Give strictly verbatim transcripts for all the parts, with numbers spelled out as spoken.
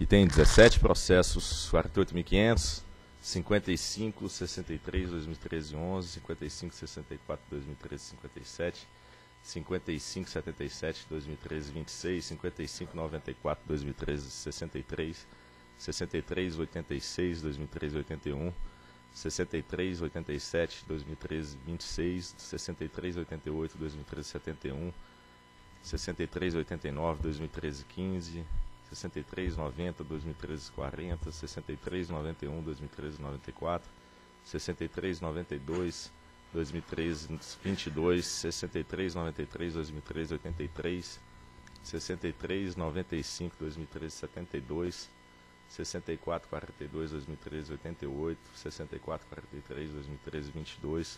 e tem dezessete processos, quarenta e oito mil e quinhentos, cinquenta e cinco sessenta e três, dois mil e treze, onze, cinquenta e cinco sessenta e quatro, dois mil e treze, cinquenta e sete, cinquenta e cinco setenta e sete, dois mil e treze, vinte e seis, cinquenta e cinco noventa e quatro, dois mil e treze, sessenta e três, sessenta e três oitenta e seis, dois mil e treze, oitenta e um, sessenta e três oitenta e sete, dois mil e treze, vinte e seis, sessenta e três oitenta e oito, dois mil e treze, setenta e um, sessenta e três oitenta e nove, dois mil e treze, quinze, sessenta e três noventa, dois mil e treze, quarenta, sessenta e três noventa e um, dois mil e treze, noventa e quatro, sessenta e três noventa e dois, dois mil e treze, vinte e dois, sessenta e três noventa e três, dois mil e treze, oitenta e três, sessenta e três noventa e cinco, dois mil e treze, setenta e dois, sessenta e quatro quarenta e dois, dois mil e treze, oitenta e oito, sessenta e quatro quarenta e três, dois mil e treze, vinte e dois,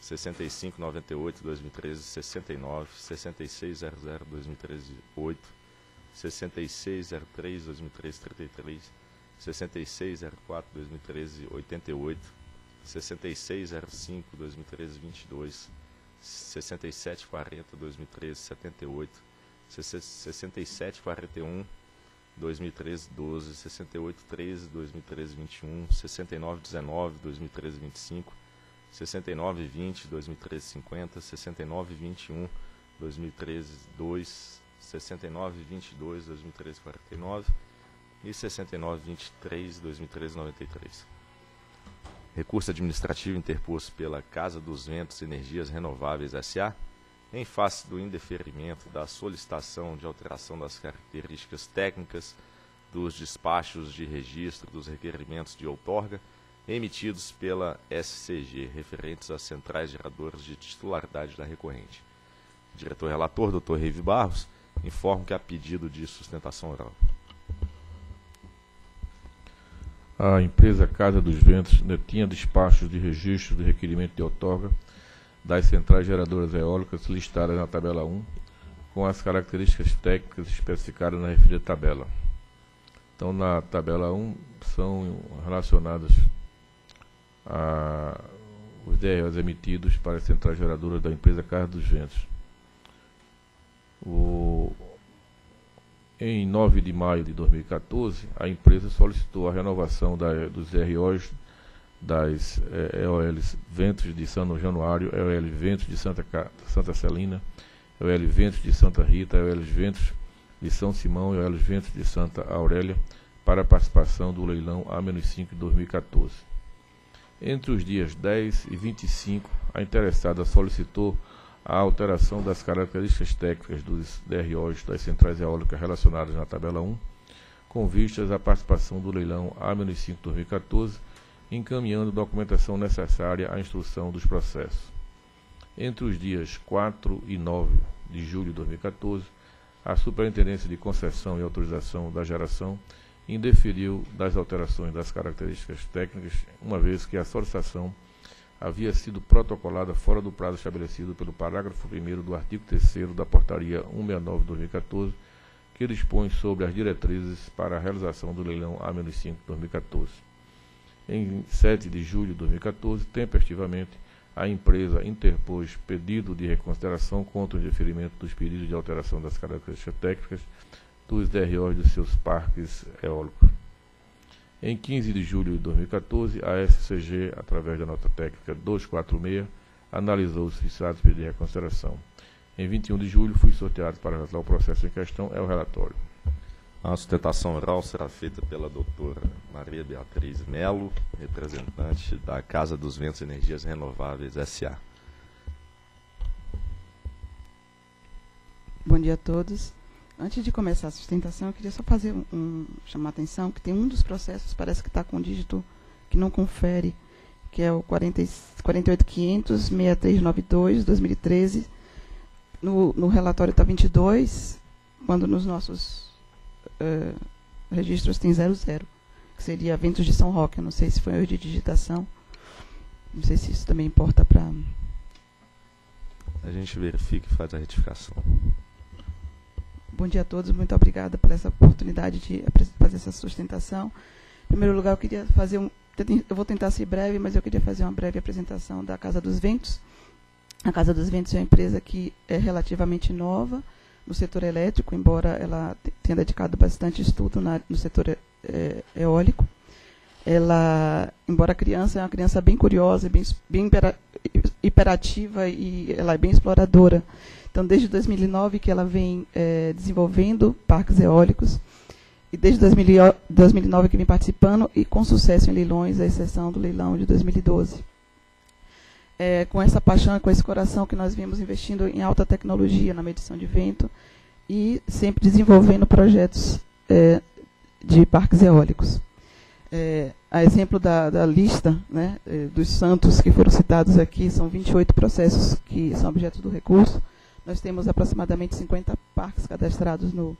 sessenta e cinco noventa e oito, dois mil e treze, sessenta e nove, sessenta e seis zero zero, dois mil e treze, oito, sessenta e seis zero três, dois mil e treze, trinta e três, sessenta e seis zero quatro, dois mil e treze, oitenta e oito, sessenta e seis zero cinco, dois mil e treze, vinte e dois, sessenta e sete quarenta, dois mil e treze, setenta e oito, sessenta e sete quarenta e um, dois mil e treze, doze, sessenta e oito treze, dois mil e treze, vinte e um, sessenta e nove dezenove, dois mil e treze, vinte e cinco, sessenta e nove vinte, dois mil e treze, cinquenta, sessenta e nove vinte e um, dois mil e treze, dois, sessenta e nove vinte e dois, dois mil e treze, quarenta e nove e sessenta e nove vinte e três, dois mil e treze, noventa e três. Recurso administrativo interposto pela Casa dos Ventos Energias Renováveis S A em face do indeferimento da solicitação de alteração das características técnicas dos despachos de registro dos requerimentos de outorga emitidos pela S C G, referentes às centrais geradoras de titularidade da recorrente. O diretor relator, doutor Reive Barros, informa que há pedido de sustentação oral. A empresa Casa dos Ventos tinha despachos de registro de requerimento de outorga das centrais geradoras eólicas listadas na tabela um, com as características técnicas especificadas na referida tabela. Então, na tabela um, são relacionados a os D R Os emitidos para as centrais geradoras da empresa Casa dos Ventos. O, em nove de maio de dois mil e quatorze, a empresa solicitou a renovação da, dos D R Os das eh, E O Ls Ventos de São Januário, E O L Ventos de Santa, Santa Celina, E O L Ventos de Santa Rita, E O L Ventos de São Simão e E O L Ventos de Santa Aurélia para participação do leilão A cinco de dois mil e quatorze. Entre os dias dez e vinte e cinco, a interessada solicitou a alteração das características técnicas dos D R Os das centrais eólicas relacionadas na tabela um, com vistas à participação do leilão A cinco de dois mil e quatorze, encaminhando documentação necessária à instrução dos processos. Entre os dias quatro e nove de julho de dois mil e quatorze, a Superintendência de Concessão e Autorização da Geração indeferiu das alterações das características técnicas, uma vez que a solicitação havia sido protocolada fora do prazo estabelecido pelo parágrafo primeiro do artigo terceiro da Portaria cento e sessenta e nove barra dois mil e quatorze, que dispõe sobre as diretrizes para a realização do leilão A cinco de dois mil e quatorze. Em sete de julho de dois mil e quatorze, tempestivamente, a empresa interpôs pedido de reconsideração contra o indeferimento dos pedidos de alteração das características técnicas dos D R Os dos seus parques eólicos. Em quinze de julho de dois mil e quatorze, a S C G, através da nota técnica duzentos e quarenta e seis, analisou os citados pedidos de reconsideração. Em vinte e um de julho, fui sorteado para relatar o processo em questão, é o relatório. A sustentação oral será feita pela doutora Maria Beatriz Melo, representante da Casa dos Ventos Energias Renováveis S A. Bom dia a todos. Antes de começar a sustentação, eu queria só fazer um, um chamar a atenção que tem um dos processos, parece que está com dígito que não confere, que é o quarenta e oito quinhentos, sessenta e três noventa e dois, dois mil e treze. No, no relatório está vinte e dois, quando nos nossos Uh, registros tem zero zero, que seria Ventos de São Roque. Eu não sei se foi erro de digitação, não sei se isso também importa para... A gente verifica e faz a retificação. Bom dia a todos, muito obrigada por essa oportunidade de fazer essa sustentação. Em primeiro lugar, eu queria fazer um... Eu vou tentar ser breve, mas eu queria fazer uma breve apresentação da Casa dos Ventos. A Casa dos Ventos é uma empresa que é relativamente nova, no setor elétrico, embora ela tenha dedicado bastante estudo na, no setor é, eólico. Ela, embora a criança, é uma criança bem curiosa, bem, bem hiperativa e ela é bem exploradora. Então, desde dois mil e nove que ela vem é, desenvolvendo parques eólicos, e desde dois mil e nove que vem participando, e com sucesso em leilões, à exceção do leilão de dois mil e doze. É, com essa paixão, com esse coração que nós viemos investindo em alta tecnologia na medição de vento, e sempre desenvolvendo projetos é, de parques eólicos. É, a exemplo da, da lista, né, dos santos que foram citados aqui, são vinte e oito processos que são objetos do recurso. Nós temos aproximadamente cinquenta parques cadastrados no,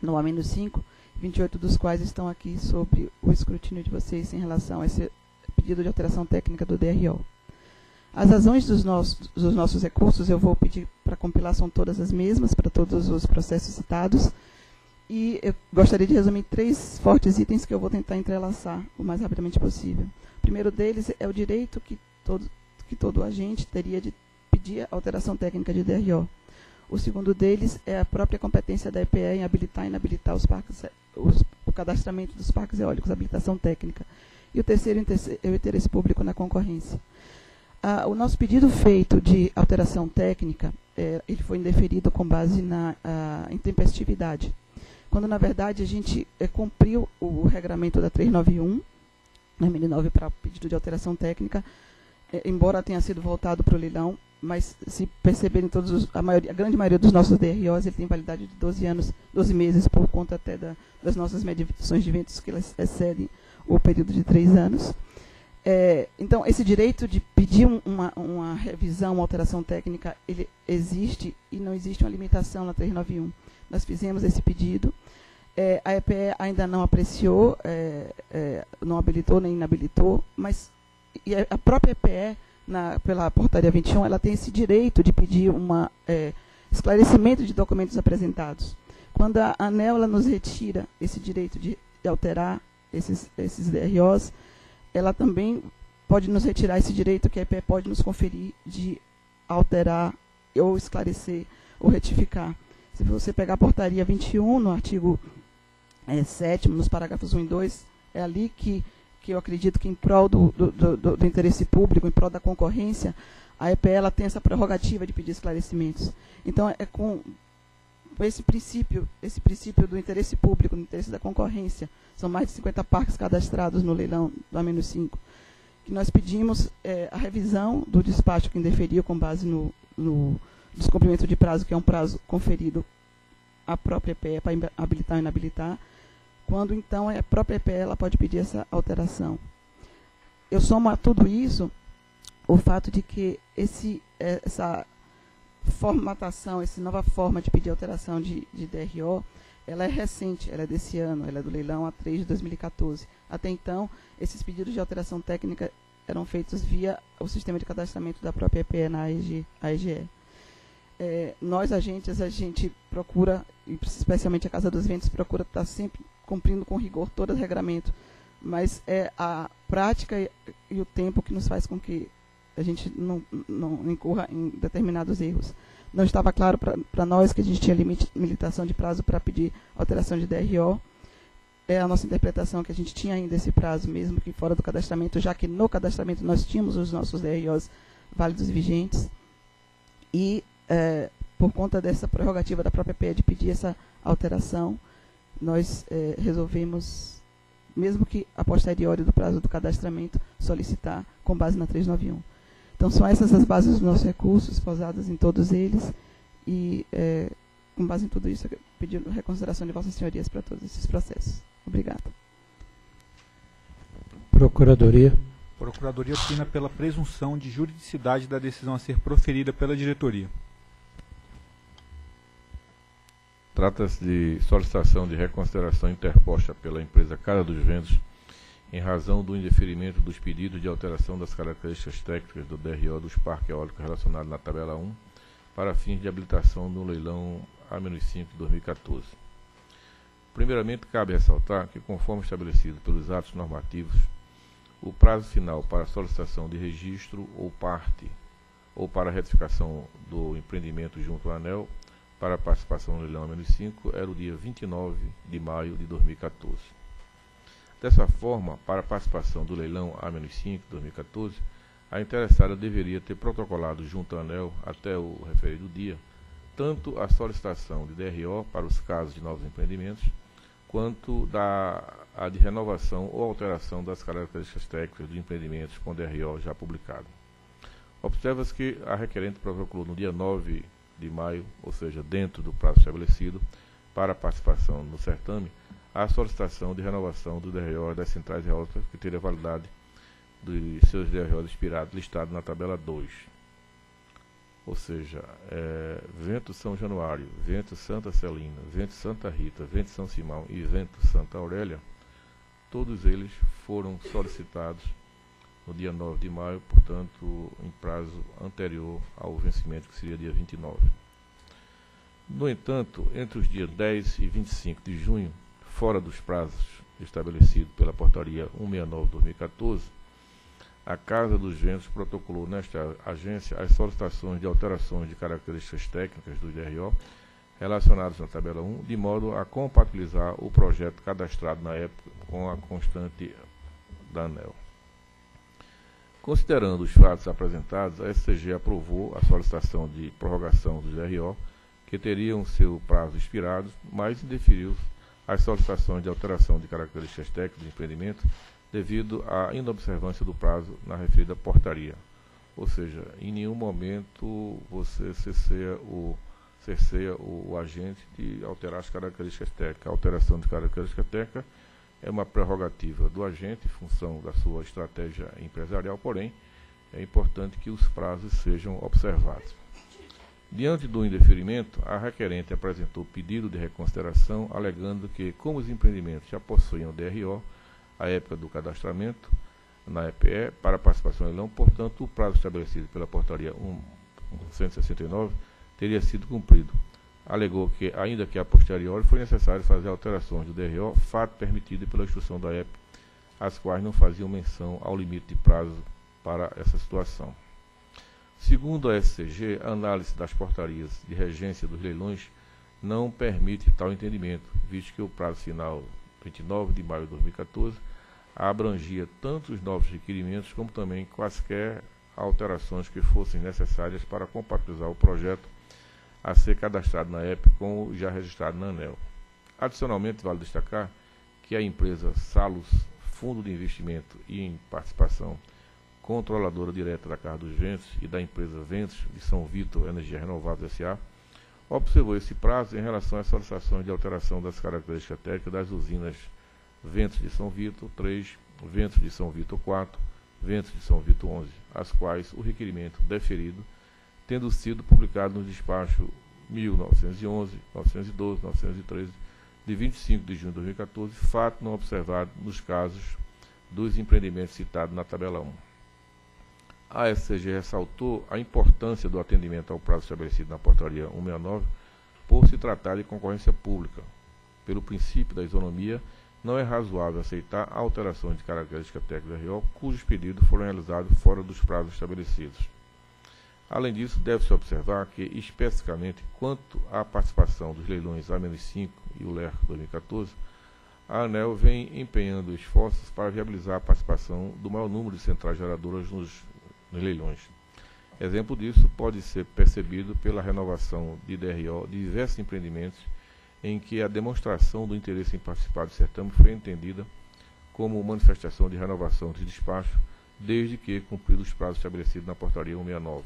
no A cinco, vinte e oito dos quais estão aqui sob o escrutínio de vocês em relação a esse pedido de alteração técnica do D R O. As razões dos nossos, dos nossos recursos, eu vou pedir para compilar, são todas as mesmas para todos os processos citados. E eu gostaria de resumir três fortes itens que eu vou tentar entrelaçar o mais rapidamente possível. O primeiro deles é o direito que todo, que todo agente teria de pedir alteração técnica de D R O. O segundo deles é a própria competência da E P E em habilitar e inabilitar os parques, os, o cadastramento dos parques eólicos, habilitação técnica. E o terceiro é o interesse público na concorrência. Ah, o nosso pedido feito de alteração técnica, é, ele foi indeferido com base na a, intempestividade. Quando, na verdade, a gente é, cumpriu o regramento da trezentos e noventa e um, dois mil e nove, para pedido de alteração técnica, é, embora tenha sido voltado para o leilão, mas se perceberem todos os, a, maioria, a grande maioria dos nossos D R Os, ele tem validade de doze anos, doze meses, por conta até da, das nossas medições de ventos, que elas excedem o período de três anos. É, então, esse direito de pedir uma, uma revisão, uma alteração técnica, ele existe e não existe uma limitação na trezentos e noventa e um. Nós fizemos esse pedido. É, a E P E ainda não apreciou, é, é, não habilitou nem inabilitou, mas e a própria E P E, na, pela portaria vinte e um, ela tem esse direito de pedir um é, esclarecimento de documentos apresentados. Quando a ANEEL ela nos retira esse direito de, de alterar esses, esses D R Os, ela também pode nos retirar esse direito que a E P E pode nos conferir de alterar ou esclarecer ou retificar. Se você pegar a portaria vinte e um, no artigo é, sete, nos parágrafos um e dois, é ali que, que eu acredito que, em prol do, do, do, do interesse público, em prol da concorrência, a E P E ela tem essa prerrogativa de pedir esclarecimentos. Então, é com esse princípio, esse princípio do interesse público, do interesse da concorrência, são mais de cinquenta parques cadastrados no leilão do A cinco, que nós pedimos é, a revisão do despacho que indeferiu com base no... no descumprimento de prazo, que é um prazo conferido à própria E P E para habilitar ou inabilitar, quando, então, a própria E P E ela pode pedir essa alteração. Eu somo a tudo isso o fato de que esse, essa formatação, essa nova forma de pedir alteração de, de D R O, ela é recente, ela é desse ano, ela é do leilão A três de dois mil e quatorze. Até então, esses pedidos de alteração técnica eram feitos via o sistema de cadastramento da própria E P E na A G E. É, nós, agentes, a gente procura, especialmente a Casa dos Ventos, procura estar sempre cumprindo com rigor todo o regramento, mas é a prática e, e o tempo que nos faz com que a gente não, não incorra em determinados erros. Não estava claro para nós que a gente tinha limite, limitação de prazo para pedir alteração de D R O. É a nossa interpretação que a gente tinha ainda esse prazo, mesmo que fora do cadastramento, já que no cadastramento nós tínhamos os nossos D R Os válidos e vigentes. E É, por conta dessa prerrogativa da própria E P E de pedir essa alteração, nós é, resolvemos, mesmo que a posteriori do prazo do cadastramento, solicitar com base na trezentos e noventa e um. Então, são essas as bases dos nossos recursos, pausadas em todos eles, e é, com base em tudo isso, eu pedi a reconsideração de vossas senhorias para todos esses processos. Obrigada. Procuradoria. Procuradoria opina pela presunção de juridicidade da decisão a ser proferida pela diretoria. Trata-se de solicitação de reconsideração interposta pela empresa Casa dos Ventos em razão do indeferimento dos pedidos de alteração das características técnicas do D R O dos parques eólicos relacionados na tabela um para fins de habilitação do leilão A cinco de dois mil e quatorze. Primeiramente, cabe ressaltar que, conforme estabelecido pelos atos normativos, o prazo final para solicitação de registro ou parte ou para retificação do empreendimento junto à ANEEL para a participação no leilão A cinco era o dia vinte e nove de maio de dois mil e quatorze. Dessa forma, para a participação do leilão A cinco de dois mil e quatorze, a interessada deveria ter protocolado junto à ANEEL até o referido dia tanto a solicitação de D R O para os casos de novos empreendimentos, quanto da, a de renovação ou alteração das características técnicas dos empreendimentos com D R O já publicado. Observa-se que a requerente protocolou no dia nove de maio, ou seja, dentro do prazo estabelecido para a participação no certame, a solicitação de renovação do D R O das centrais eólicas que teria validade dos seus D R Os expirados listados na tabela dois. Ou seja, é, Ventos de São Januário, Ventos Santa Celina, Ventos de Santa Rita, Ventos de São Simão e Ventos de Santa Aurélia, todos eles foram solicitados no dia nove de maio, portanto, em prazo anterior ao vencimento, que seria dia vinte e nove. No entanto, entre os dias dez e vinte e cinco de junho, fora dos prazos estabelecidos pela Portaria cento e sessenta e nove barra dois mil e quatorze, a Casa dos Ventos protocolou nesta agência as solicitações de alterações de características técnicas do D R O relacionadas na tabela um, de modo a compatibilizar o projeto cadastrado na época com a constante da ANEEL. Considerando os fatos apresentados, a S C G aprovou a solicitação de prorrogação do D R O, que teriam seu prazo expirado, mas indeferiu as solicitações de alteração de características técnicas de empreendimento devido à inobservância do prazo na referida portaria. Ou seja, em nenhum momento você cerceia o, cerceia o, o agente de alterar as características técnicas. A alteração de características técnicas é uma prerrogativa do agente, em função da sua estratégia empresarial, porém, é importante que os prazos sejam observados. Diante do indeferimento, a requerente apresentou pedido de reconsideração, alegando que, como os empreendimentos já possuíam D R O, a época do cadastramento na E P E para participação em leilão, portanto, o prazo estabelecido pela portaria cento e sessenta e nove teria sido cumprido. Alegou que, ainda que a posteriori, foi necessário fazer alterações do D R O, fato permitido pela instrução da E P E, as quais não faziam menção ao limite de prazo para essa situação. Segundo a S C G, a análise das portarias de regência dos leilões não permite tal entendimento, visto que o prazo final vinte e nove de maio de dois mil e quatorze, abrangia tanto os novos requerimentos como também quaisquer alterações que fossem necessárias para compatibilizar o projeto a ser cadastrado na E P E com o já registrado na ANEEL. Adicionalmente, vale destacar que a empresa Salus, fundo de investimento e em participação controladora direta da Casa dos Ventos e da empresa Ventos de São Vitor Energia Renovável S A, observou esse prazo em relação às solicitações de alteração das características técnicas das usinas Ventos de São Vitor três, Ventos de São Vitor quatro, Ventos de São Vitor onze, as quais o requerimento deferido, tendo sido publicado nos despachos mil novecentos e onze, novecentos e doze, novecentos e treze, de vinte e cinco de junho de dois mil e quatorze, fato não observado nos casos dos empreendimentos citados na tabela um. A S C G ressaltou a importância do atendimento ao prazo estabelecido na portaria cento e sessenta e nove por se tratar de concorrência pública. Pelo princípio da isonomia, não é razoável aceitar alterações de característica técnica do R O cujos pedidos foram realizados fora dos prazos estabelecidos. Além disso, deve-se observar que, especificamente quanto à participação dos leilões A cinco e o L E R C dois mil e quatorze, a ANEEL vem empenhando esforços para viabilizar a participação do maior número de centrais geradoras nos nos leilões. Exemplo disso pode ser percebido pela renovação de D R O de diversos empreendimentos em que a demonstração do interesse em participar do certame foi entendida como manifestação de renovação de despacho, desde que cumpridos os prazos estabelecidos na portaria cento e sessenta e nove.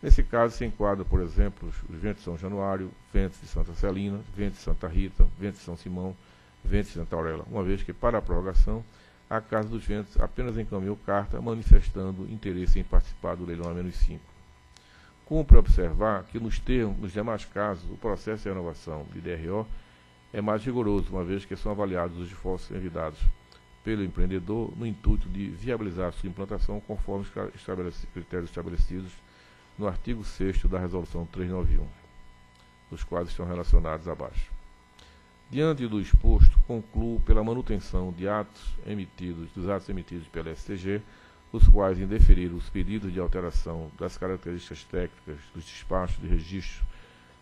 Nesse caso se enquadra, por exemplo, os Ventos de São Januário, Ventos de Santa Celina, Ventos de Santa Rita, Ventos de São Simão, Ventos de Santa Aurélia, uma vez que, para a prorrogação, a Casa dos Ventos apenas encaminhou carta manifestando interesse em participar do leilão A cinco. Cumpre observar que, nos termos, nos demais casos, o processo de renovação de D R O é mais rigoroso, uma vez que são avaliados os esforços enviados pelo empreendedor no intuito de viabilizar sua implantação conforme os critérios estabelecidos no artigo sexto da Resolução trezentos e noventa e um, os quais estão relacionados abaixo. Diante do exposto, concluo pela manutenção de atos emitidos, dos atos emitidos pela S C G, os quais indeferiram os pedidos de alteração das características técnicas dos despachos de registro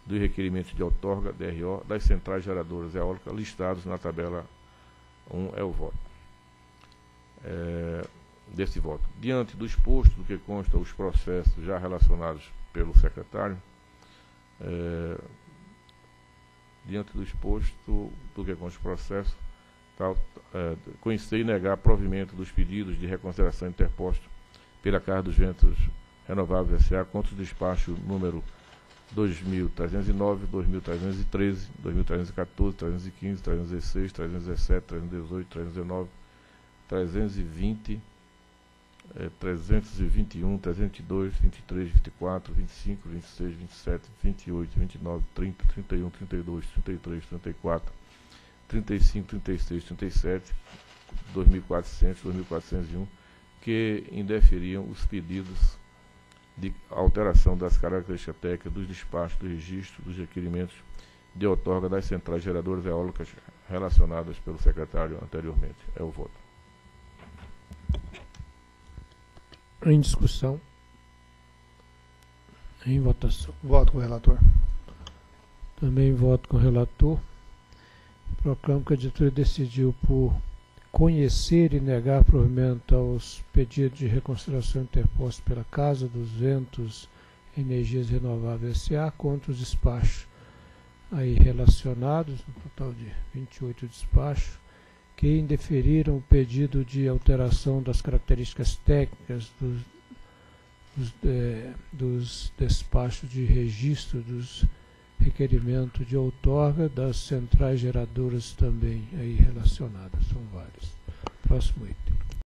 dos requerimentos de outorga, D R O, das centrais geradoras eólicas listados na tabela um é o voto. É, desse voto. Diante do exposto, do que consta os processos já relacionados pelo secretário, é, diante do exposto, do que consta os processos, tal, é, conhecer e negar provimento dos pedidos de reconsideração interposto pela Casa dos Ventos Renováveis S A contra o despacho número dois mil trezentos e nove, dois mil trezentos e treze, dois mil trezentos e catorze, trezentos e quinze, trezentos e dezesseis, trezentos e dezessete, trezentos e dezoito, trezentos e dezenove, trezentos e vinte, eh, trezentos e vinte e um, trezentos e dois, vinte e três, vinte e quatro, vinte e cinco, vinte e seis, vinte e sete, vinte e oito, vinte e nove, trinta, trinta e um, trinta e dois, trinta e três, trinta e quatro, trinta e cinco, trinta e seis, trinta e sete, dois mil e quatrocentos, dois mil quatrocentos e um, que indeferiam os pedidos de alteração das características técnicas dos despachos, do registro, dos requerimentos de outorga das centrais geradoras eólicas relacionadas pelo secretário anteriormente. É o voto. Em discussão. Em votação. Voto com o relator. Também voto com o relator. Proclamo que a diretoria decidiu por conhecer e negar provimento aos pedidos de reconsideração interpostos pela Casa dos Ventos Energias Renováveis S A contra os despachos aí relacionados, no total de vinte e oito despachos, que indeferiram o pedido de alteração das características técnicas dos, dos, é, dos despachos de registro dos requerimento de outorga das centrais geradoras também aí relacionadas. São vários. Próximo item.